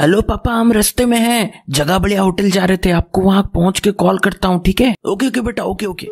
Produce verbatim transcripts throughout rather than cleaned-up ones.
Hello पापा, हम रास्ते में हैं, जगह बढ़िया होटल जा रहे थे, आपको वहां पहुंच के कॉल करता हूँ, ठीक है? ओके ओके बेटा, ओके ओके।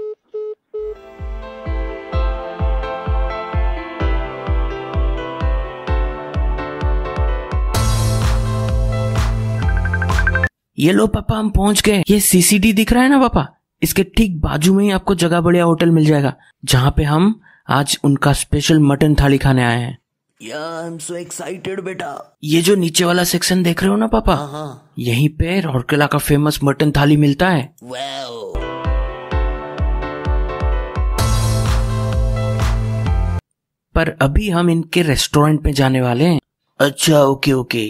ये लो पापा, हम पहुंच गए। ये सीसीडी दिख रहा है ना पापा, इसके ठीक बाजू में ही आपको जगह बढ़िया होटल मिल जाएगा, जहाँ पे हम आज उनका स्पेशल मटन थाली खाने आए हैं। Yeah, I'm so excited, बेटा। ये जो नीचे वाला सेक्शन देख रहे हो ना पापा, हाँ। यहीं पे रोरकेला का फेमस मटन थाली मिलता है। wow. पर अभी हम इनके रेस्टोरेंट में जाने वाले हैं। अच्छा ओके ओके।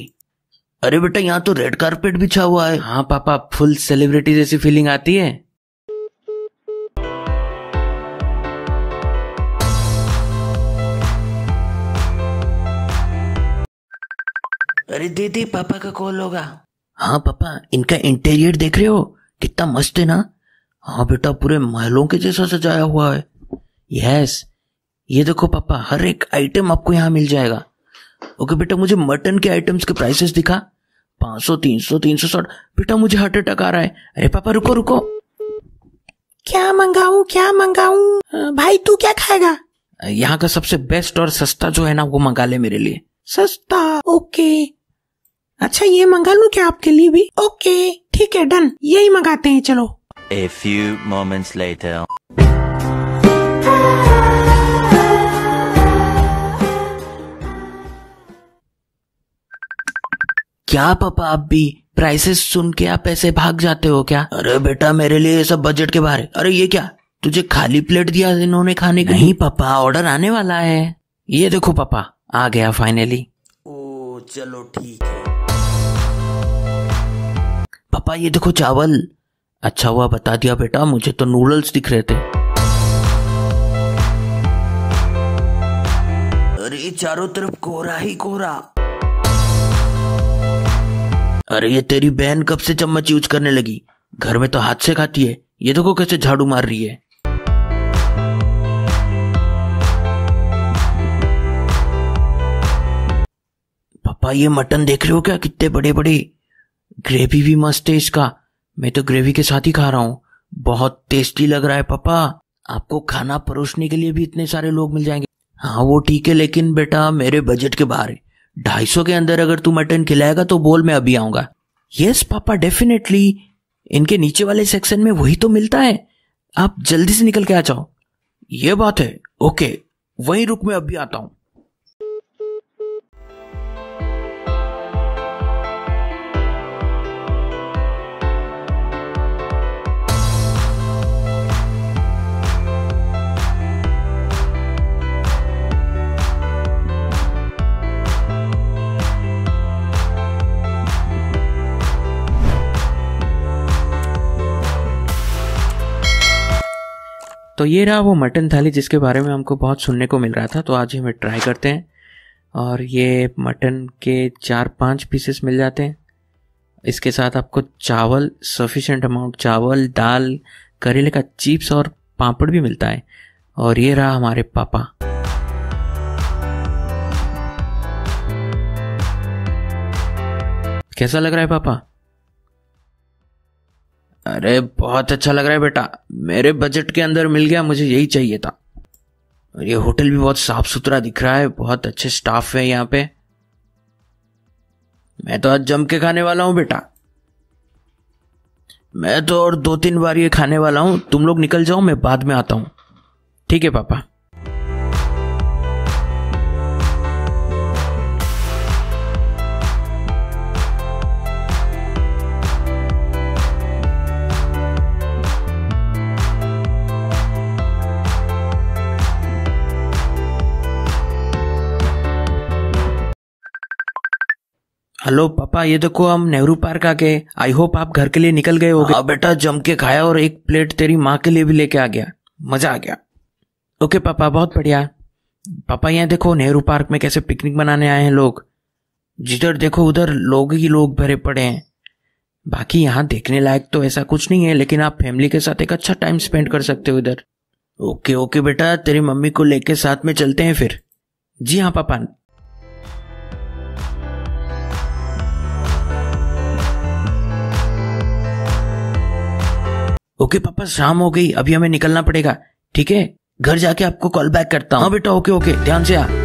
अरे बेटा, यहाँ तो रेड कार्पेट बिछा हुआ है। हाँ पापा, फुल सेलिब्रिटी जैसी फीलिंग आती है। अरे दीदी, पापा का कॉल होगा। हाँ पापा, इनका इंटीरियर देख रहे हो, कितना मस्त है ना। हाँ बेटा, पूरे महलों के जैसा सजाया हुआ है। यस, ये देखो पापा, हर एक आइटम आपको यहाँ मिल जाएगा। ओके बेटा, मुझे मटन के आइटम्स के प्राइसेस दिखा, पाँच सौ तीन सौ तीन सौ साठ। बेटा मुझे हार्ट अटैक आ रहा है। अरे पापा रुको रुको, क्या मंगाऊ क्या मंगाऊ भाई, तू क्या खाएगा? यहाँ का सबसे बेस्ट और सस्ता जो है ना, वो मंगा ले मेरे लिए। सस्ता? ओके अच्छा, ये मंगा लूं क्या आपके लिए भी? ओके ठीक है, डन, यही मंगाते हैं, चलो। A few moments later. क्या पापा, आप भी प्राइसेस सुन के आप ऐसे भाग जाते हो क्या? अरे बेटा, मेरे लिए ये सब बजट के बाहर है। अरे ये क्या, तुझे खाली प्लेट दिया इन्होंने खाने के? नहीं पापा, ऑर्डर आने वाला है। ये देखो पापा, आ गया फाइनली। ओ चलो ठीक है। पापा ये देखो चावल, अच्छा हुआ बता दिया बेटा, मुझे तो नूडल्स दिख रहे थे। अरे चारों तरफ कोहरा ही कोहरा। अरे ये तेरी बहन कब से चम्मच यूज करने लगी, घर में तो हाथ से खाती है। ये देखो कैसे झाड़ू मार रही है। पापा ये मटन देख रहे हो क्या, कितने बड़े बड़े, ग्रेवी भी मस्त है इसका। मैं तो ग्रेवी के साथ ही खा रहा हूँ, बहुत टेस्टी लग रहा है। पापा आपको खाना परोसने के लिए भी इतने सारे लोग मिल जाएंगे। हाँ वो ठीक है, लेकिन बेटा मेरे बजट के बाहर है। ढाई सौ के अंदर अगर तू मटन खिलाएगा तो बोल, मैं अभी आऊंगा। यस पापा डेफिनेटली, इनके नीचे वाले सेक्शन में वही तो मिलता है, आप जल्दी से निकल के आ जाओ। ये बात है, ओके वहीं रुक, मैं अभी आता हूँ। तो ये रहा वो मटन थाली जिसके बारे में हमको बहुत सुनने को मिल रहा था, तो आज हमें ट्राई करते हैं। और ये मटन के चार पांच पीसेस मिल जाते हैं। इसके साथ आपको चावल, सफिशेंट अमाउंट चावल, दाल, करेले का चिप्स और पापड़ भी मिलता है। और ये रहा हमारे पापा। कैसा लग रहा है पापा? अरे बहुत अच्छा लग रहा है बेटा, मेरे बजट के अंदर मिल गया, मुझे यही चाहिए था। और ये होटल भी बहुत साफ सुथरा दिख रहा है, बहुत अच्छे स्टाफ है यहाँ पे। मैं तो आज जम के खाने वाला हूँ बेटा, मैं तो और दो तीन बार ये खाने वाला हूँ। तुम लोग निकल जाओ, मैं बाद में आता हूँ। ठीक है पापा। हेलो पापा, ये देखो हम नेहरू पार्क आके, आई होप आप घर के लिए निकल गए होंगे। हाँ बेटा, जम के खाया और एक प्लेट तेरी माँ के लिए भी लेके आ गया, मजा आ गया। ओके पापा, बहुत बढ़िया। पापा यहाँ देखो, नेहरू पार्क में कैसे पिकनिक मनाने आए हैं लोग, जिधर देखो उधर लोग ही लोग भरे पड़े हैं। बाकी यहाँ देखने लायक तो ऐसा कुछ नहीं है, लेकिन आप फैमिली के साथ एक अच्छा टाइम स्पेंड कर सकते हो इधर। ओके ओके बेटा, तेरी मम्मी को लेके साथ में चलते हैं फिर। जी हाँ पापा। ओके पापा, शाम हो गई, अभी हमें निकलना पड़ेगा, ठीक है? घर जाके आपको कॉल बैक करता हूँ। हाँ बेटा, ओके ओके, ध्यान से आ।